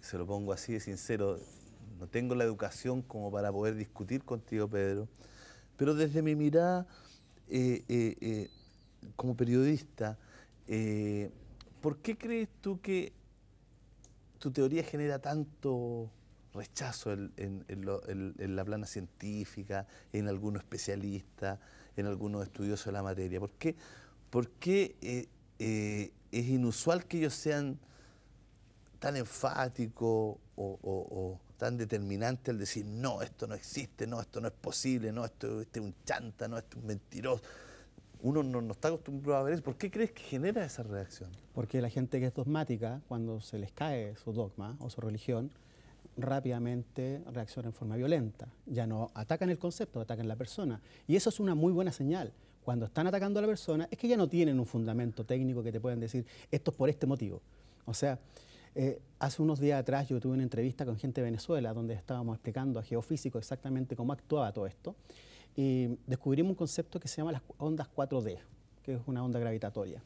Se lo pongo así de sincero, no tengo la educación como para poder discutir contigo, Pedro, pero desde mi mirada como periodista, ¿por qué crees tú que tu teoría genera tanto rechazo en la plana científica, en algunos especialistas, en algunos estudiosos de la materia? ¿Por qué es inusual que ellos sean tan enfático o tan determinante al decir no, esto no existe, no, esto no es posible, no, esto es un chanta, no, esto es un mentiroso? Uno no está acostumbrado a ver eso. ¿Por qué crees que genera esa reacción? Porque la gente que es dogmática, cuando se les cae su dogma o su religión, rápidamente reacciona en forma violenta. Ya no atacan el concepto, atacan la persona. Y eso es una muy buena señal. Cuando están atacando a la persona, es que ya no tienen un fundamento técnico que te puedan decir esto es por este motivo. O sea, hace unos días atrás yo tuve una entrevista con gente de Venezuela donde estábamos explicando a geofísicos exactamente cómo actuaba todo esto y descubrimos un concepto que se llama las ondas 4D, que es una onda gravitatoria.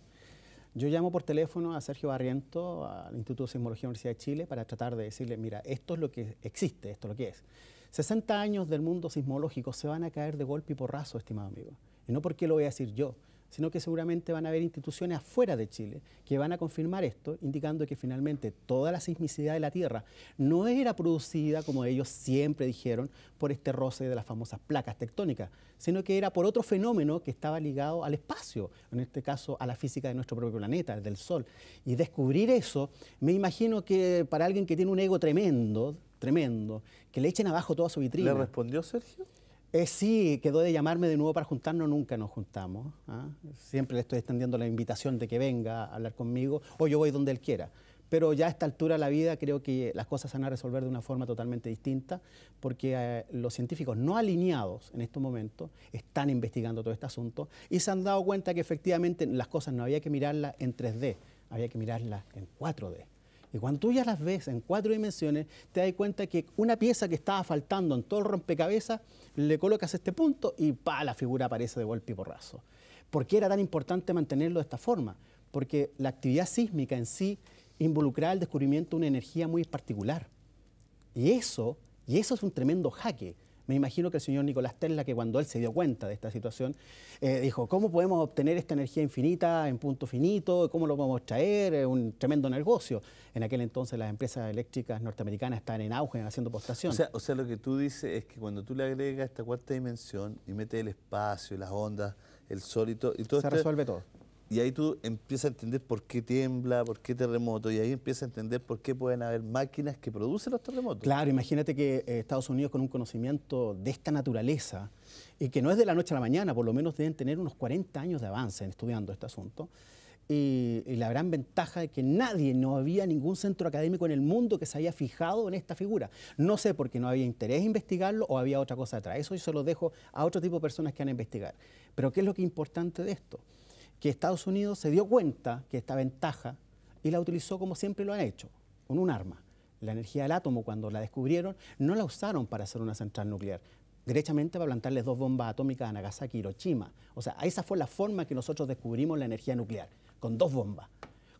Yo llamo por teléfono a Sergio Barriento, al Instituto de Sismología de la Universidad de Chile, para tratar de decirle, mira, esto es lo que existe, esto es lo que es. 60 años del mundo sismológico se van a caer de golpe y porrazo, estimado amigo. Y no porque lo voy a decir yo, sino que seguramente van a haber instituciones afuera de Chile que van a confirmar esto, indicando que finalmente toda la sismicidad de la Tierra no era producida, como ellos siempre dijeron, por este roce de las famosas placas tectónicas, sino que era por otro fenómeno que estaba ligado al espacio, en este caso a la física de nuestro propio planeta, el del Sol. Y descubrir eso, me imagino que para alguien que tiene un ego tremendo, tremendo, que le echen abajo toda su vitrina. ¿Le respondió Sergio? Sí, quedó de llamarme de nuevo para juntarnos, nunca nos juntamos. ¿Ah? Siempre le estoy extendiendo la invitación de que venga a hablar conmigo o yo voy donde él quiera. Pero ya a esta altura de la vida creo que las cosas se van a resolver de una forma totalmente distinta porque los científicos no alineados en estos momentos están investigando todo este asunto y se han dado cuenta que efectivamente las cosas no había que mirarlas en 3D, había que mirarlas en 4D. Y cuando tú ya las ves en 4 dimensiones, te das cuenta que una pieza que estaba faltando en todo el rompecabezas, le colocas este punto y ¡pa!, la figura aparece de golpe y porrazo. ¿Por qué era tan importante mantenerlo de esta forma? Porque la actividad sísmica en sí involucraba el descubrimiento de una energía muy particular. Y eso es un tremendo jaque. Me imagino que el señor Nicolás Tesla, que cuando él se dio cuenta de esta situación, dijo, ¿cómo podemos obtener esta energía infinita en punto finito? ¿Cómo lo podemos traer? Es un tremendo negocio. En aquel entonces las empresas eléctricas norteamericanas estaban en auge, haciendo postración. O sea, lo que tú dices es que cuando tú le agregas esta 4ª dimensión y metes el espacio, las ondas, el sol y todo... resuelve todo. Y ahí tú empiezas a entender por qué tiembla, por qué terremoto, y ahí empiezas a entender por qué pueden haber máquinas que producen los terremotos. Claro, imagínate que Estados Unidos, con un conocimiento de esta naturaleza, y que no es de la noche a la mañana, por lo menos deben tener unos 40 años de avance estudiando este asunto, y la gran ventaja de que nadie, no había ningún centro académico en el mundo que se haya fijado en esta figura. No sé por qué no había interés en investigarlo o había otra cosa detrás. Eso yo se lo dejo a otro tipo de personas que van a investigar. Pero ¿qué es lo que es importante de esto? Que Estados Unidos se dio cuenta que esta ventaja y la utilizó como siempre lo han hecho, con un arma. La energía del átomo, cuando la descubrieron, no la usaron para hacer una central nuclear, derechamente para plantarles 2 bombas atómicas a Nagasaki y Hiroshima. O sea, esa fue la forma que nosotros descubrimos la energía nuclear, con 2 bombas.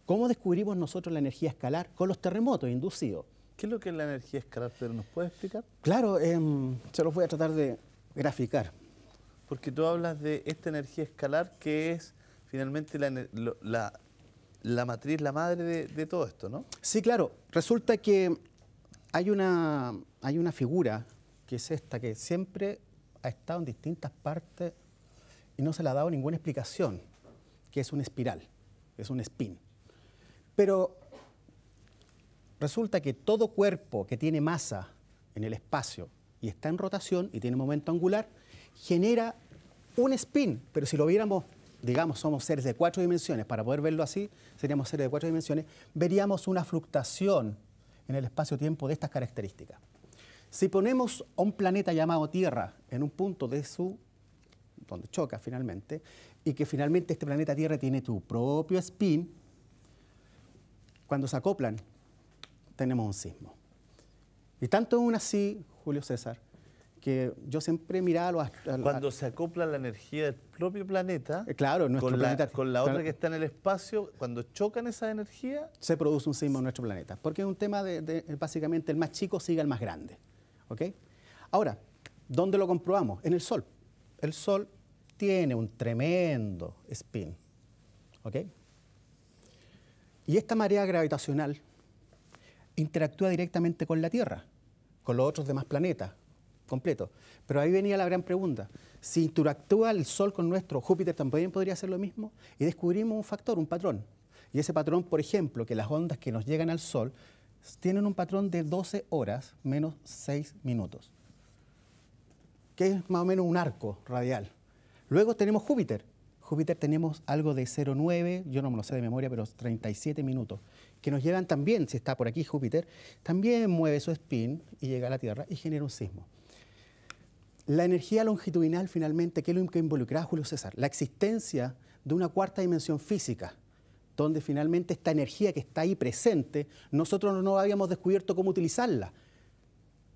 ¿Cómo descubrimos nosotros la energía escalar? Con los terremotos inducidos. ¿Qué es lo que es la energía escalar, Pedro? ¿Nos puede explicar? Claro, se los voy a tratar de graficar. Porque tú hablas de esta energía escalar que es... finalmente la matriz, la madre de todo esto, ¿no? Sí, claro. Resulta que hay una figura, que es esta, que siempre ha estado en distintas partes y no se le ha dado ninguna explicación, que es una espiral, es un spin. Pero resulta que todo cuerpo que tiene masa en el espacio y está en rotación y tiene momento angular, genera un spin, pero si lo viéramos... digamos, somos seres de 4 dimensiones, para poder verlo así, seríamos seres de 4 dimensiones, veríamos una fluctuación en el espacio-tiempo de estas características. Si ponemos a un planeta llamado Tierra en un punto de donde choca finalmente, y que finalmente este planeta Tierra tiene su propio spin, cuando se acoplan, tenemos un sismo. Y tanto es así, Julio César, que yo siempre miraba los astros. Cuando se acopla la energía del propio planeta, claro, nuestro planeta, con la otra que está en el espacio, cuando chocan esa energía, se produce un sismo en nuestro planeta. Porque es un tema de básicamente el más chico sigue al más grande. ¿Okay? Ahora, ¿dónde lo comprobamos? En el Sol. El Sol tiene un tremendo spin. ¿Okay? Y esta marea gravitacional interactúa directamente con la Tierra, con los otros demás planetas completos. Pero ahí venía la gran pregunta. Si interactúa el Sol con nuestro, Júpiter también podría hacer lo mismo. Y descubrimos un factor, un patrón. Y ese patrón, por ejemplo, que las ondas que nos llegan al Sol tienen un patrón de 12 horas menos 6 minutos. Que es más o menos un arco radial. Luego tenemos Júpiter. Júpiter tenemos algo de 0,9, yo no me lo sé de memoria, pero 37 minutos, que nos llevan también, si está por aquí Júpiter, también mueve su spin y llega a la Tierra y genera un sismo. La energía longitudinal, finalmente, ¿qué es lo que involucraba Julio César? La existencia de una cuarta dimensión física, donde finalmente esta energía que está ahí presente, nosotros no habíamos descubierto cómo utilizarla.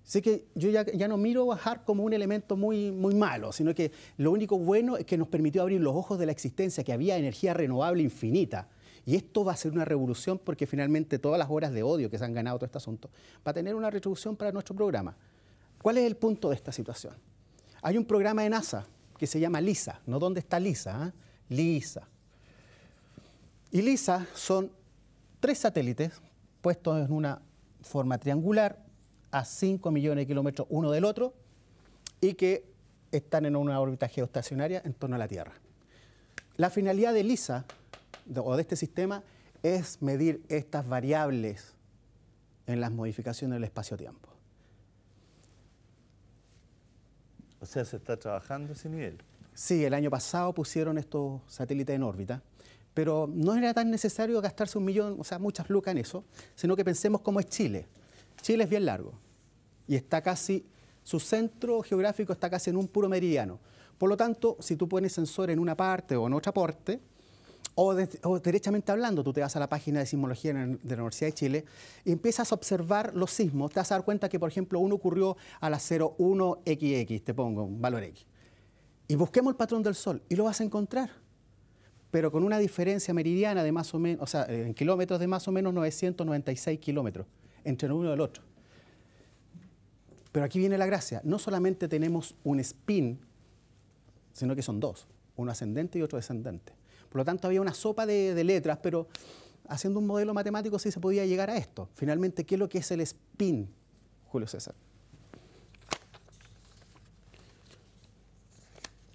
Así que yo ya no miro a HAARP como un elemento muy malo, sino que lo único bueno es que nos permitió abrir los ojos de la existencia, que había energía renovable infinita. Y esto va a ser una revolución porque finalmente todas las horas de odio que se han ganado todo este asunto va a tener una retribución para nuestro programa. ¿Cuál es el punto de esta situación? Hay un programa de NASA que se llama LISA, no dónde está LISA, LISA. Y LISA son 3 satélites puestos en una forma triangular, a 5 millones de kilómetros uno del otro, y que están en una órbita geoestacionaria en torno a la Tierra. La finalidad de LISA, o de este sistema, es medir estas variables en las modificaciones del espacio-tiempo. O sea, se está trabajando ese nivel. Sí, el año pasado pusieron estos satélites en órbita, pero no era tan necesario gastarse $1 millón, o sea, muchas lucas en eso, sino que pensemos cómo es Chile. Chile es bien largo y está casi, su centro geográfico está casi en un puro meridiano. Por lo tanto, si tú pones sensor en una parte o en otra parte, o derechamente hablando, tú te vas a la página de sismología de la Universidad de Chile y empiezas a observar los sismos, te vas a dar cuenta que, por ejemplo, uno ocurrió a las 01XX, te pongo un valor X, y busquemos el patrón del Sol y lo vas a encontrar, pero con una diferencia meridiana de más o menos, o sea, en kilómetros de más o menos 996 kilómetros. Entre uno y el otro. Pero aquí viene la gracia. No solamente tenemos un spin, sino que son 2. Uno ascendente y otro descendente. Por lo tanto, había una sopa de letras, pero haciendo un modelo matemático sí se podía llegar a esto. Finalmente, ¿qué es lo que es el spin, Julio César?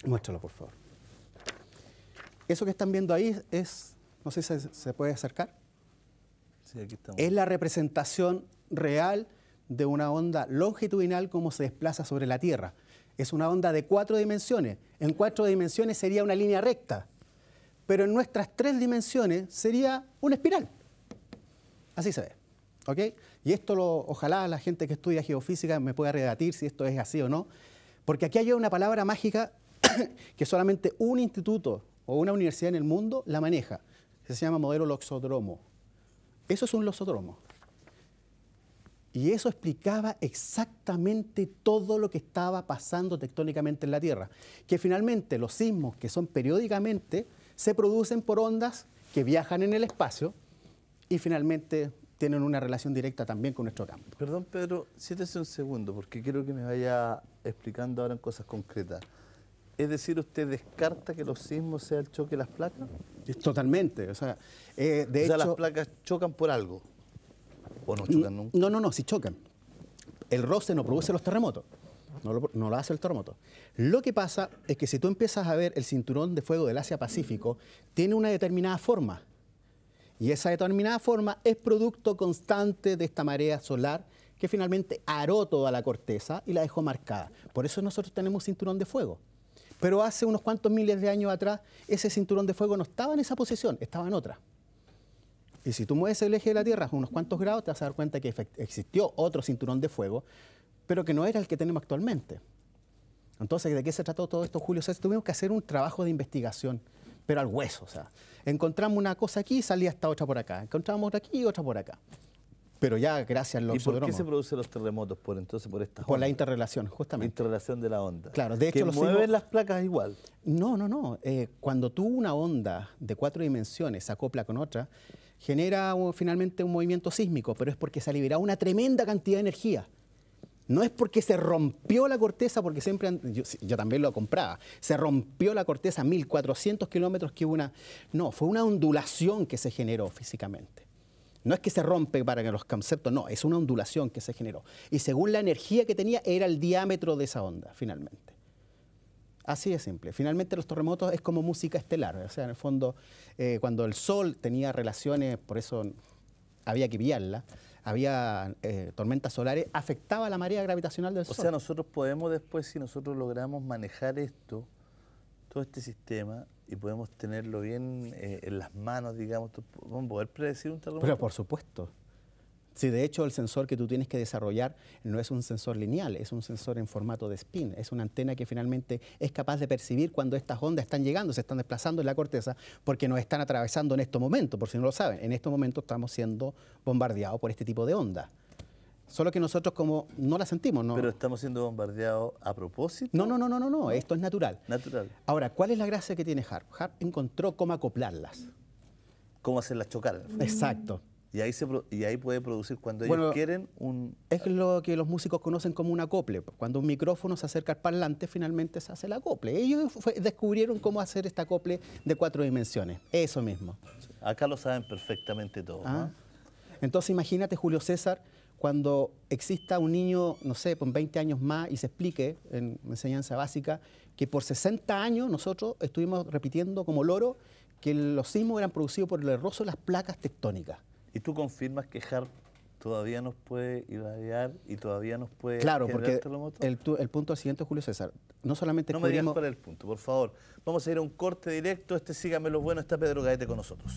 Muéstralo, por favor. Eso que están viendo ahí es... No sé si se puede acercar. Sí, aquí estamos. Es la representación real de una onda longitudinal como se desplaza sobre la Tierra. Es una onda de 4 dimensiones. En 4 dimensiones sería una línea recta, pero en nuestras 3 dimensiones sería una espiral. Así se ve. ¿Okay? Y esto ojalá la gente que estudia geofísica me pueda rebatir si esto es así o no, porque aquí hay una palabra mágica que solamente un instituto o una universidad en el mundo la maneja. Se llama modelo loxodromo. Eso es un loxodromo. Y eso explicaba exactamente todo lo que estaba pasando tectónicamente en la Tierra. Que finalmente los sismos que son periódicamente se producen por ondas que viajan en el espacio y finalmente tienen una relación directa también con nuestro campo. Perdón, Pedro, siéntese un segundo porque quiero que me vaya explicando ahora en cosas concretas. Es decir, ¿usted descarta que los sismos sea el choque de las placas? Totalmente. O sea, de hecho, las placas chocan por algo. ¿O no chocan nunca? No, sí chocan. El roce no produce los terremotos. No lo hace el terremoto. Lo que pasa es que si tú empiezas a ver el cinturón de fuego del Asia-Pacífico, tiene una determinada forma. Y esa determinada forma es producto constante de esta marea solar que finalmente aró toda la corteza y la dejó marcada. Por eso nosotros tenemos cinturón de fuego. Pero hace unos cuantos miles de años atrás, ese cinturón de fuego no estaba en esa posición, estaba en otra. Y si tú mueves el eje de la Tierra unos cuantos grados, te vas a dar cuenta que existió otro cinturón de fuego, pero que no era el que tenemos actualmente. Entonces, ¿de qué se trató todo esto, Julio? O sea, tuvimos que hacer un trabajo de investigación, pero al hueso. O sea, encontramos una cosa aquí y salía esta otra por acá. Encontramos otra aquí y otra por acá. Pero ya gracias al loxodromo. ¿Y por qué se producen los terremotos? Por estas ondas. Por la interrelación, justamente. La interrelación de la onda. Claro, de hecho... ¿Que mueven las placas igual? No, no, no. Cuando tú una onda de 4 dimensiones se acopla con otra, genera finalmente un movimiento sísmico, pero es porque se ha liberado una tremenda cantidad de energía. No es porque se rompió la corteza, porque siempre... Yo también lo compraba. Se rompió la corteza a 1.400 kilómetros que hubo una... No, fue una ondulación que se generó físicamente. No es que se rompe para que los conceptos, no, es una ondulación que se generó. Y según la energía que tenía, era el diámetro de esa onda, finalmente. Así de simple. Finalmente los terremotos es como música estelar. O sea, en el fondo, cuando el Sol tenía relaciones, por eso había que pillarla, había tormentas solares, afectaba la marea gravitacional del Sol. O sea, nosotros podemos después, si nosotros logramos manejar esto, todo este sistema, y podemos tenerlo bien en las manos, digamos, ¿podemos poder predecir un terremoto? Pero por supuesto. Sí, de hecho, el sensor que tú tienes que desarrollar no es un sensor lineal, es un sensor en formato de spin. Es una antena que finalmente es capaz de percibir cuando estas ondas están llegando, se están desplazando en la corteza, porque nos están atravesando en estos momentos, por si no lo saben. En estos momentos estamos siendo bombardeados por este tipo de ondas. Solo que nosotros como no la sentimos, ¿no? ¿Pero estamos siendo bombardeados a propósito? No, no, no, no, no, no. Esto es natural. Natural. Ahora, ¿cuál es la gracia que tiene HAARP? HAARP encontró cómo acoplarlas. Cómo hacerlas chocar. Exacto. Y ahí puede producir, cuando ellos quieren, un... Es lo que los músicos conocen como un acople. Cuando un micrófono se acerca al parlante, finalmente se hace el acople. Ellos descubrieron cómo hacer este acople de 4 dimensiones. Eso mismo. Acá lo saben perfectamente todos, ¿no? Entonces imagínate, Julio César, cuando exista un niño, no sé, con 20 años más y se explique en enseñanza básica que por 60 años nosotros estuvimos repitiendo como loro que los sismos eran producidos por el roce de las placas tectónicas. ¿Y tú confirmas que HAARP todavía nos puede irradiar y todavía nos puede generar terremotos? Claro, porque el punto siguiente, Julio César, no solamente... No me digas cuál es el punto, por favor. Vamos a ir a un corte directo. Síganme los buenos, está Pedro Gaete con nosotros.